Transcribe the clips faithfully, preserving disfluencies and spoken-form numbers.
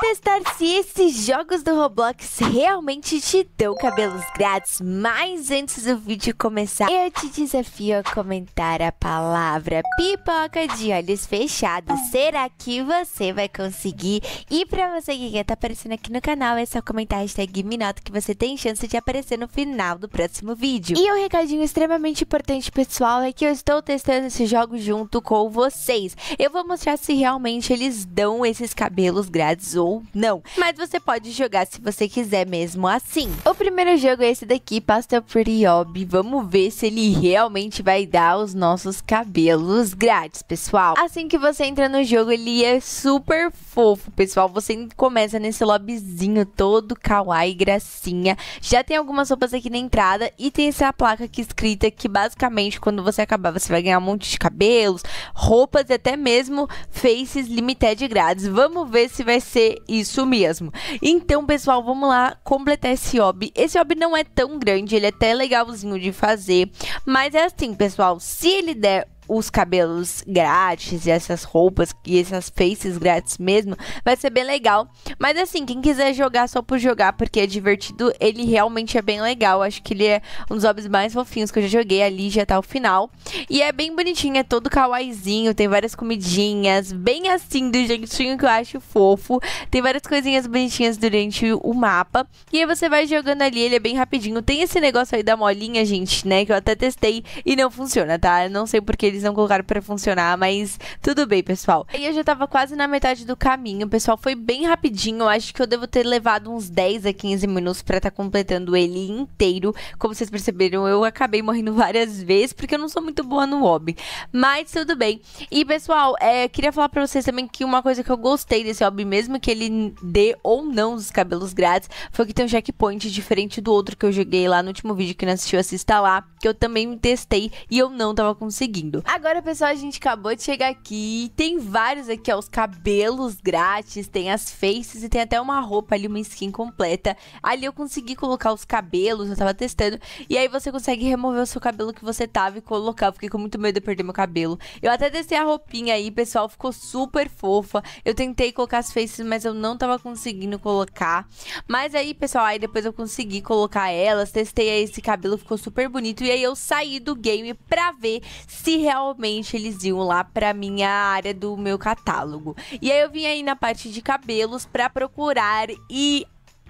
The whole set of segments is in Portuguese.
testar se esses jogos do Roblox realmente te dão cabelos grátis. Mas antes do vídeo começar, eu te desafio a comentar a palavra pipoca de olhos fechados. Será que você vai conseguir? E pra você que quer estar aparecendo aqui no canal, é só comentar a hashtag Minota que você tem chance de aparecer no final do próximo vídeo. E um recadinho extremamente importante, pessoal, é que eu estou testando esse jogo junto com vocês. Eu vou mostrar se realmente eles dão esses cabelos grátis ou não. Mas você pode jogar se você quiser mesmo assim. O primeiro jogo é esse daqui, Pastel Pretty Obby. Vamos ver se ele realmente vai dar os nossos cabelos grátis, pessoal. Assim que você entra no jogo, ele é super fofo, pessoal. Você começa nesse lobbyzinho todo kawaii, gracinha. Já tem algumas roupas aqui na entrada e tem essa placa aqui escrita que basicamente quando você acabar você vai ganhar um monte de cabelos, roupas e até mesmo faces limited grátis. Vamos ver se vai ser isso mesmo. Então, pessoal, vamos lá completar esse Obby. Esse Obby não é tão grande, ele é até legalzinho de fazer, mas é assim, pessoal, se ele der os cabelos grátis e essas roupas e essas faces grátis mesmo, vai ser bem legal. Mas assim, quem quiser jogar só por jogar, porque é divertido, ele realmente é bem legal. Acho que ele é um dos Obbys mais fofinhos que eu já joguei. Ali já tá o final. E é bem bonitinho, é todo kawaiizinho. Tem várias comidinhas, bem assim, do jeitinho que eu acho fofo. Tem várias coisinhas bonitinhas durante o mapa. E aí você vai jogando ali, ele é bem rapidinho. Tem esse negócio aí da molinha, gente, né, que eu até testei e não funciona, tá? Eu não sei porque ele não colocaram pra funcionar, mas tudo bem, pessoal. Aí eu já tava quase na metade do caminho, pessoal, foi bem rapidinho. Eu acho que eu devo ter levado uns dez a quinze minutos pra tá completando ele inteiro. Como vocês perceberam, eu acabei morrendo várias vezes, porque eu não sou muito boa no Obby, mas tudo bem. E, pessoal, é, queria falar pra vocês também que uma coisa que eu gostei desse Obby, mesmo que ele dê ou não os cabelos grátis, foi que tem um checkpoint diferente do outro que eu joguei lá no último vídeo. Que não assistiu, assista lá, que eu também testei e eu não tava conseguindo. Agora, pessoal, a gente acabou de chegar aqui. Tem vários aqui, ó, os cabelos grátis, tem as faces e tem até uma roupa ali, uma skin completa. Ali eu consegui colocar os cabelos, eu tava testando. E aí você consegue remover o seu cabelo que você tava e colocar. Eu fiquei com muito medo de perder meu cabelo. Eu até testei a roupinha aí, pessoal, ficou super fofa. Eu tentei colocar as faces, mas eu não tava conseguindo colocar. Mas aí, pessoal, aí depois eu consegui colocar elas, testei aí esse cabelo, ficou super bonito. E aí eu saí do game pra ver se realmente Realmente eles iam lá pra minha área do meu catálogo. E aí eu vim aí na parte de cabelos pra procurar e...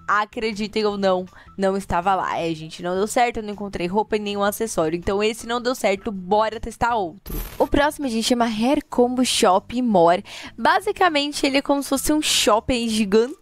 acreditem ou não, não estava lá. É, gente, não deu certo, eu não encontrei roupa e nenhum acessório. Então esse não deu certo, bora testar outro. O próximo, a gente, chama Hair Combo Shopping More. Basicamente ele é como se fosse um shopping gigante,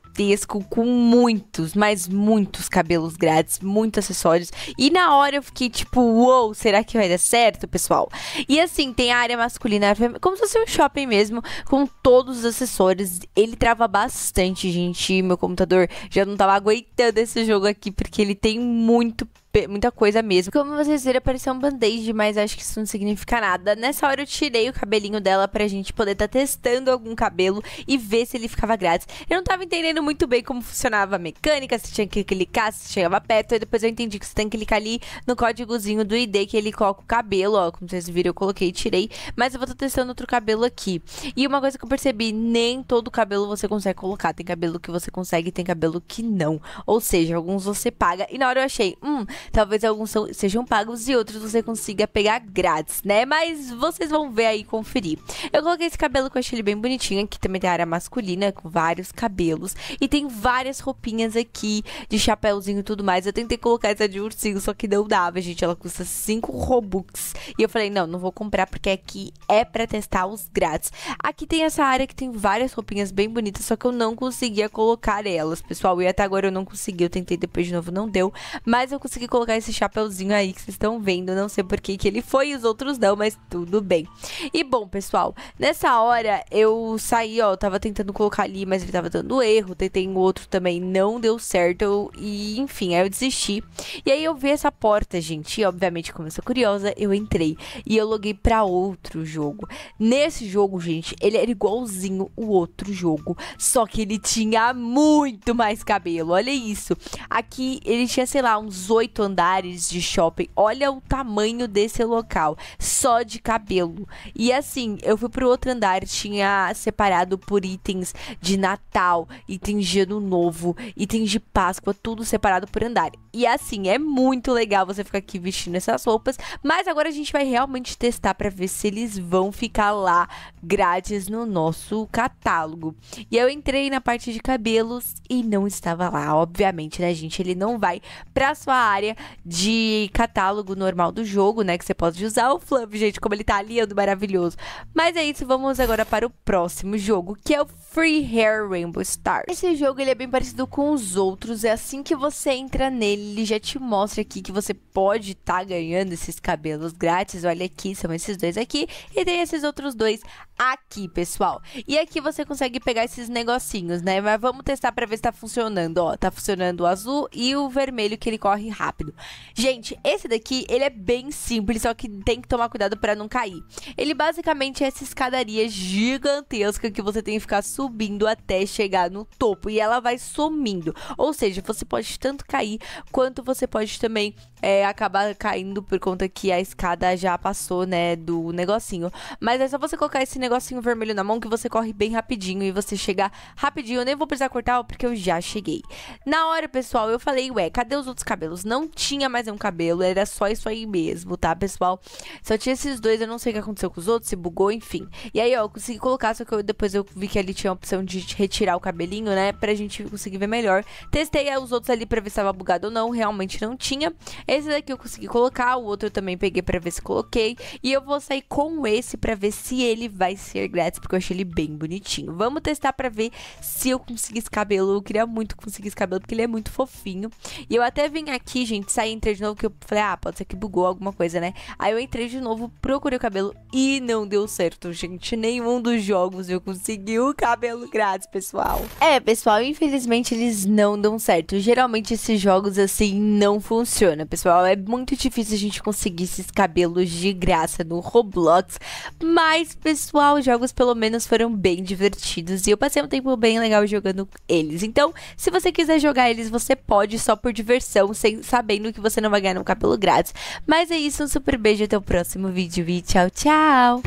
com muitos, mas muitos cabelos grátis, muitos acessórios. E na hora eu fiquei tipo, uou, wow, será que vai dar certo, pessoal? E assim, tem a área masculina, como se fosse um shopping mesmo, com todos os acessórios. Ele trava bastante, gente. Meu computador já não tava aguentando esse jogo aqui, porque ele tem muito muita coisa mesmo. Como vocês viram, apareceu um band-aid, mas acho que isso não significa nada. Nessa hora eu tirei o cabelinho dela pra gente poder estar tá testando algum cabelo e ver se ele ficava grátis. Eu não tava entendendo muito bem como funcionava a mecânica, se tinha que clicar, se chegava perto. E depois eu entendi que você tem que clicar ali no códigozinho do I D que ele coloca o cabelo, ó. Como vocês viram, eu coloquei e tirei, mas eu vou estar tá testando outro cabelo aqui. E uma coisa que eu percebi, nem todo cabelo você consegue colocar. Tem cabelo que você consegue, tem cabelo que não. Ou seja, alguns você paga. E na hora eu achei, hum... talvez alguns sejam pagos e outros você consiga pegar grátis, né? Mas vocês vão ver aí, conferir. Eu coloquei esse cabelo que eu achei ele bem bonitinho. Aqui também tem a área masculina com vários cabelos. E tem várias roupinhas aqui de chapéuzinho e tudo mais. Eu tentei colocar essa de ursinho, só que não dava, gente. Ela custa cinco Robux. E eu falei, não, não vou comprar porque aqui é pra testar os grátis. Aqui tem essa área que tem várias roupinhas bem bonitas, só que eu não conseguia colocar elas, pessoal. E até agora eu não consegui. Eu tentei depois de novo, não deu. Mas eu consegui colocar esse chapeuzinho aí que vocês estão vendo. Não sei por que que ele foi e os outros não, mas tudo bem. E bom, pessoal, nessa hora eu saí, ó, eu tava tentando colocar ali, mas ele tava dando erro. Tentei um outro também, não deu certo. Eu, e enfim, aí eu desisti. E aí eu vi essa porta, gente, e obviamente como eu sou curiosa, eu entrei e eu loguei pra outro jogo. Nesse jogo, gente, ele era igualzinho o outro jogo, só que ele tinha muito mais cabelo, olha isso. Aqui ele tinha, sei lá, uns oito andares de shopping. Olha o tamanho desse local, só de cabelo. E assim, eu fui pro outro andar e tinha separado por itens de Natal, itens de Ano Novo, itens de Páscoa, tudo separado por andar. E assim, é muito legal você ficar aqui vestindo essas roupas, mas agora a gente vai realmente testar pra ver se eles vão ficar lá grátis no nosso catálogo. E eu entrei na parte de cabelos e não estava lá, obviamente, né, gente? Ele não vai pra sua área de catálogo normal do jogo, né, que você pode usar o Fluff, gente, como ele tá lindo, maravilhoso. Mas é isso, vamos agora para o próximo jogo, que é o Free Hair Rainbow Stars. Esse jogo, ele é bem parecido com os outros, é assim que você entra nele, ele já te mostra aqui que você pode estar tá ganhando esses cabelos grátis. Olha aqui, são esses dois aqui e tem esses outros dois aqui, pessoal. E aqui você consegue pegar esses negocinhos, né? Mas vamos testar pra ver se tá funcionando, ó. Tá funcionando o azul e o vermelho, que ele corre rápido. Gente, esse daqui, ele é bem simples, só que tem que tomar cuidado pra não cair. Ele basicamente é essa escadaria gigantesca que você tem que ficar subindo até chegar no topo. E ela vai sumindo. Ou seja, você pode tanto cair quanto você pode também é, acabar caindo por conta que a escada já passou, né, do negocinho. Mas é só você colocar esse negocinho vermelho na mão que você corre bem rapidinho e você chega rapidinho. Eu nem vou precisar cortar porque eu já cheguei. Na hora, pessoal, eu falei, ué, cadê os outros cabelos? Não tinha mais um cabelo, era só isso aí mesmo, tá, pessoal? Só tinha esses dois, eu não sei o que aconteceu com os outros, se bugou, enfim. E aí, ó, eu consegui colocar, só que eu, depois eu vi que ali tinha a opção de retirar o cabelinho, né, pra gente conseguir ver melhor. Testei os outros ali pra ver se tava bugado ou não, realmente não tinha. Esse daqui eu consegui colocar, o outro eu também peguei pra ver se coloquei. E eu vou sair com esse pra ver se ele vai ser grátis, porque eu achei ele bem bonitinho. Vamos testar pra ver se eu consigo esse cabelo. Eu queria muito conseguir esse cabelo, porque ele é muito fofinho. E eu até vim aqui, gente, saí, entrei de novo, que eu falei, ah, pode ser que bugou alguma coisa, né? Aí eu entrei de novo, procurei o cabelo e não deu certo, gente. Nenhum dos jogos eu consegui o cabelo grátis, pessoal. É, pessoal, infelizmente eles não dão certo. Geralmente esses jogos assim não funciona, pessoal. É muito difícil a gente conseguir esses cabelos de graça no Roblox. Mas, pessoal, os jogos pelo menos foram bem divertidos e eu passei um tempo bem legal jogando eles. Então, se você quiser jogar eles, você pode, só por diversão, sem, sabendo que você não vai ganhar um cabelo grátis. Mas é isso, um super beijo, até o próximo vídeo e tchau, tchau!